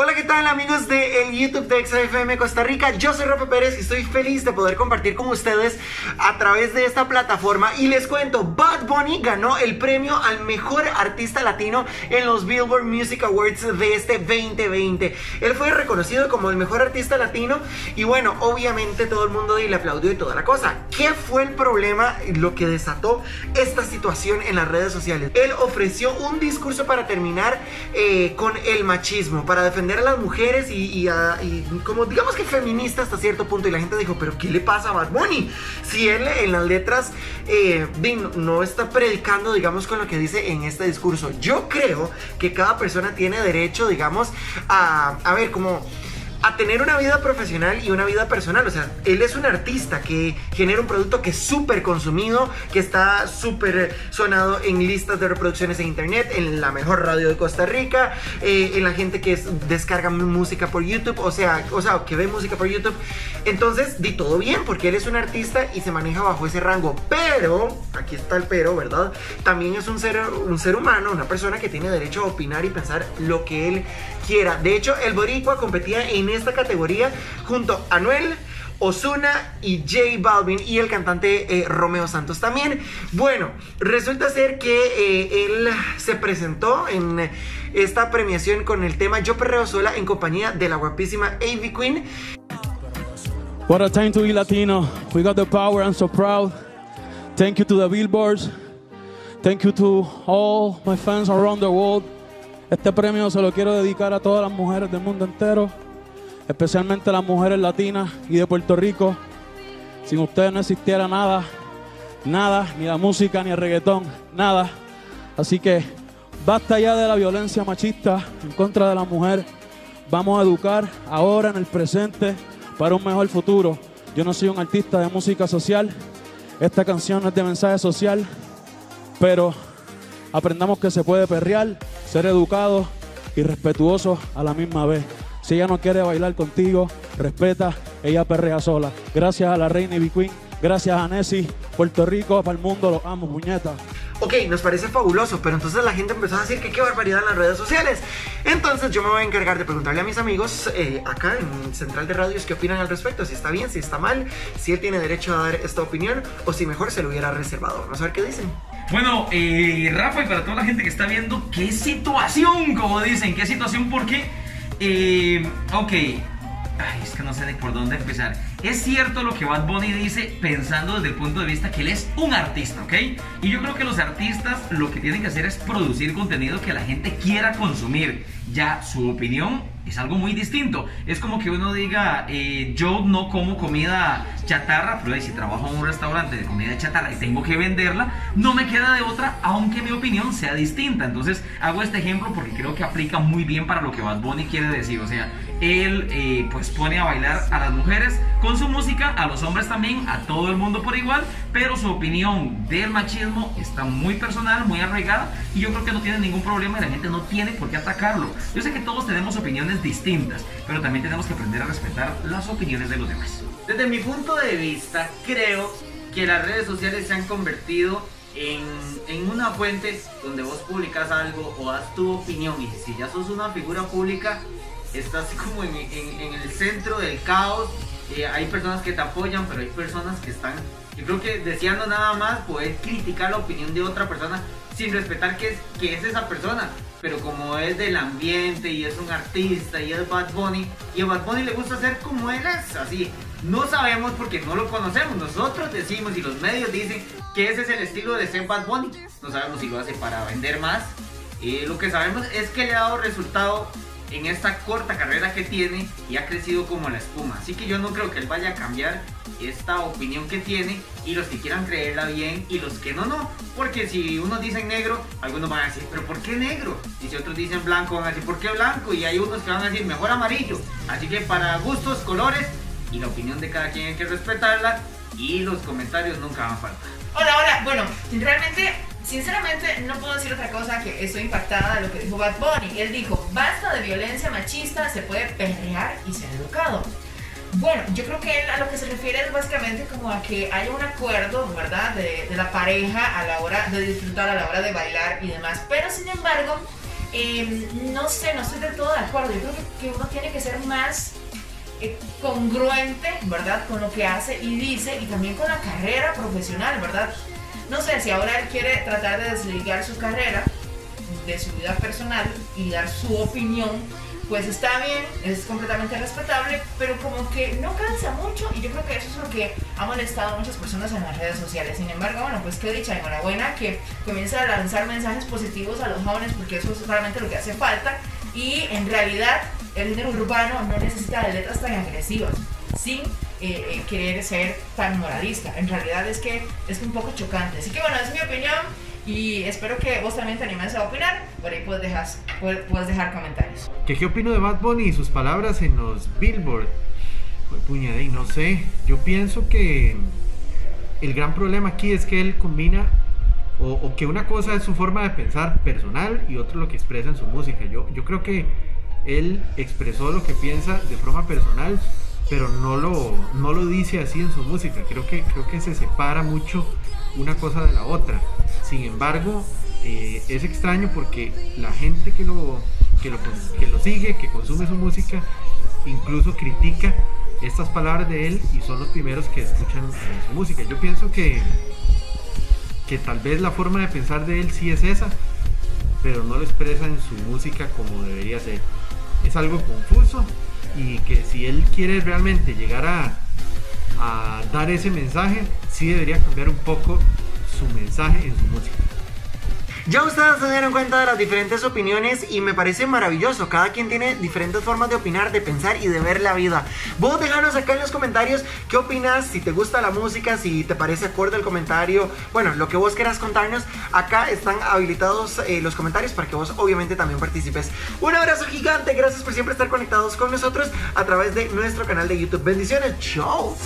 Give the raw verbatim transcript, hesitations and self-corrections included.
Hola, ¿qué tal amigos de el YouTube de X F M Costa Rica? Yo soy Rafa Pérez y estoy feliz de poder compartir con ustedes a través de esta plataforma. Y les cuento, Bad Bunny ganó el premio al mejor artista latino en los Billboard Music Awards de este veinte veinte. Él fue reconocido como el mejor artista latino y bueno, obviamente todo el mundo le aplaudió y toda la cosa. ¿Qué fue el problema, lo que desató esta situación en las redes sociales? Él ofreció un discurso para terminar eh, con el machismo, para defender a las mujeres y, y, a, y como digamos que feminista hasta cierto punto, y la gente dijo, pero ¿qué le pasa a Bad Bunny? Si él en las letras eh, no está predicando, digamos, con lo que dice en este discurso. Yo creo que cada persona tiene derecho, digamos, a, a ver, como a tener una vida profesional y una vida personal. O sea, él es un artista que genera un producto que es súper consumido, que está súper sonado en listas de reproducciones en internet, en la mejor radio de Costa Rica, eh, en la gente que es, descarga música por YouTube, o sea, o sea, que ve música por YouTube. Entonces, di todo bien, porque él es un artista y se maneja bajo ese rango. Pero, aquí está el pero, ¿verdad? También es un ser, un ser humano, una persona que tiene derecho a opinar y pensar lo que él quiera. De hecho, el boricua competía en esta categoría junto a Anuel, Ozuna y J Balvin y el cantante eh, Romeo Santos también. Bueno, resulta ser que eh, él se presentó en esta premiación con el tema Yo Perreo Sola en compañía de la guapísima Ivy Queen. What a time to be Latino. We got the power, I'm so proud. Thank you to the Billboards. Thank you to all my fans around the world. Este premio se lo quiero dedicar a todas las mujeres del mundo entero, especialmente las mujeres latinas y de Puerto Rico. Sin ustedes no existiera nada, nada, ni la música, ni el reggaetón, nada. Así que basta ya de la violencia machista en contra de la mujer. Vamos a educar ahora en el presente para un mejor futuro. Yo no soy un artista de música social, esta canción no es de mensaje social, pero aprendamos que se puede perrear, ser educados y respetuosos a la misma vez. Si ella no quiere bailar contigo, respeta, ella perrea sola. Gracias a la reina Ivy Queen, gracias a Nessie, Puerto Rico, para el mundo, los amo, puñeta. Ok, nos parece fabuloso, pero entonces la gente empezó a decir que qué barbaridad en las redes sociales. Entonces yo me voy a encargar de preguntarle a mis amigos eh, acá en Central de Radios qué opinan al respecto, si está bien, si está mal, si él tiene derecho a dar esta opinión o si mejor se lo hubiera reservado. Vamos a ver qué dicen. Bueno, eh, Rafa, y para toda la gente que está viendo, qué situación, como dicen, qué situación, porque Eh, ok, ay, es que no sé de por dónde empezar. Es cierto lo que Bad Bunny dice, pensando desde el punto de vista que él es un artista, ¿ok? Y yo creo que los artistas lo que tienen que hacer es producir contenido que la gente quiera consumir. Ya su opinión es algo muy distinto. Es como que uno diga, eh, yo no como comida chatarra, pero si trabajo en un restaurante de comida chatarra y tengo que venderla, no me queda de otra, aunque mi opinión sea distinta. Entonces hago este ejemplo porque creo que aplica muy bien para lo que Bad Bunny quiere decir. O sea, él eh, pues pone a bailar a las mujeres con su música, a los hombres también, a todo el mundo por igual, pero su opinión del machismo está muy personal, muy arraigada, y yo creo que no tiene ningún problema y la gente no tiene por qué atacarlo. Yo sé que todos tenemos opiniones distintas, pero también tenemos que aprender a respetar las opiniones de los demás. Desde mi punto de vista, creo que las redes sociales se han convertido en, en una fuente donde vos publicas algo o das tu opinión, y si ya sos una figura pública, estás como en, en, en el centro del caos. Eh, hay personas que te apoyan, pero hay personas que están, yo creo que deseando nada más poder criticar la opinión de otra persona sin respetar que es, que es esa persona. Pero como es del ambiente y es un artista y es Bad Bunny, y a Bad Bunny le gusta ser como él es, así. No sabemos porque no lo conocemos, nosotros decimos y los medios dicen que ese es el estilo de ser Bad Bunny. No sabemos si lo hace para vender más. Eh, lo que sabemos es que le ha dado resultado en esta corta carrera que tiene y ha crecido como la espuma. Así que yo no creo que él vaya a cambiar esta opinión que tiene, y los que quieran creerla bien y los que no, no. Porque si unos dicen negro, algunos van a decir, pero ¿por qué negro? Y si otros dicen blanco, van a decir, ¿por qué blanco? Y hay unos que van a decir, mejor amarillo. Así que para gustos, colores y la opinión de cada quien hay que respetarla, y los comentarios nunca van a faltar. Hola, hola, bueno, realmente, sinceramente no puedo decir otra cosa que estoy impactada de lo que dijo Bad Bunny. Él dijo, basta de violencia machista, se puede perrear y ser educado. Bueno, yo creo que él a lo que se refiere es básicamente como a que haya un acuerdo, ¿verdad? De, de la pareja a la hora de disfrutar, a la hora de bailar y demás. Pero sin embargo, eh, no sé, no estoy del todo de acuerdo. Yo creo que, que uno tiene que ser más eh, congruente, ¿verdad? Con lo que hace y dice, y también con la carrera profesional, ¿verdad? No sé, si ahora él quiere tratar de desligar su carrera de su vida personal y dar su opinión, pues está bien, es completamente respetable, pero como que no cansa mucho, y yo creo que eso es lo que ha molestado a muchas personas en las redes sociales. Sin embargo, bueno, pues qué dicha, enhorabuena que comienza a lanzar mensajes positivos a los jóvenes, porque eso es realmente lo que hace falta, y en realidad el género urbano no necesita de letras tan agresivas, sin eh, querer ser tan moralista. En realidad es que es un poco chocante, así que bueno, es mi opinión. Y espero que vos también te animes a opinar. Por ahí puedes dejar, puedes dejar comentarios. ¿Qué, ¿Qué opino de Bad Bunny y sus palabras en los Billboard? Pues puñadín, no sé. Yo pienso que el gran problema aquí es que él combina, o, o que una cosa es su forma de pensar personal y otro lo que expresa en su música. Yo, yo creo que él expresó lo que piensa de forma personal, pero no lo, no lo dice así en su música. Creo que, creo que se separa mucho una cosa de la otra. Sin embargo, eh, es extraño porque la gente que lo, que, lo, que lo sigue, que consume su música, incluso critica estas palabras de él y son los primeros que escuchan eh, su música. Yo pienso que, que tal vez la forma de pensar de él sí es esa, pero no lo expresa en su música como debería ser. Es algo confuso, y que si él quiere realmente llegar a, a dar ese mensaje, sí debería cambiar un poco su mensaje en su música. Ya ustedes se dieron cuenta de las diferentes opiniones y me parece maravilloso. Cada quien tiene diferentes formas de opinar, de pensar y de ver la vida. Vos dejanos acá en los comentarios qué opinas, si te gusta la música, si te parece acorde el comentario. Bueno, lo que vos quieras contarnos. Acá están habilitados eh, los comentarios para que vos obviamente también participes. Un abrazo gigante, gracias por siempre estar conectados con nosotros a través de nuestro canal de YouTube. Bendiciones, chao.